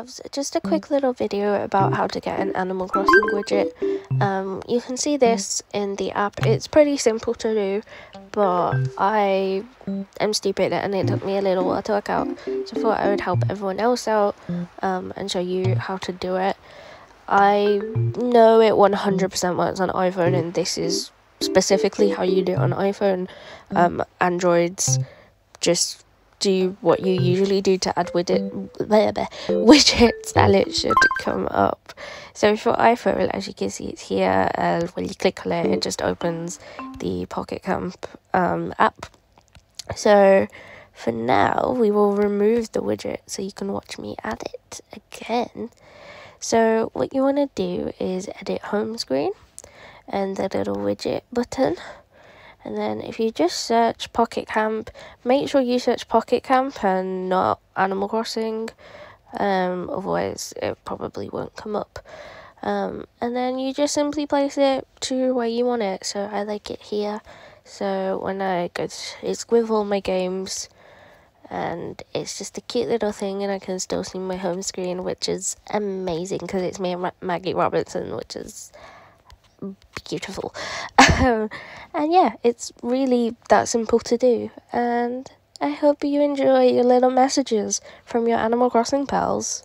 loves, just a quick little video about how to get an Animal Crossing widget. You can see this in the app. It's pretty simple to do, but I am stupid and it took me a little while to work out, so I thought I would help everyone else out and show you how to do it. I know it 100% works on iPhone, and this is specifically how you do it on iPhone. Androids just do what you usually do to add widgets that it should come up. So for iPhone, as you can see, it's here. When you click on it, it just opens the Pocket Camp app. So for now, we will remove the widget so you can watch me add it again. So what you want to do is edit home screen and the little widget button. And then if you just search Pocket Camp, make sure you search Pocket Camp and not Animal Crossing, otherwise it probably won't come up. And then you just simply place it to where you want it. So I like it here. So when I go to, it's with all my games, and it's just a cute little thing, and I can still see my home screen, which is amazing because it's me and Maggie Robinson, which is beautiful. And yeah, it's really that simple to do, and I hope you enjoy your little messages from your Animal Crossing pals.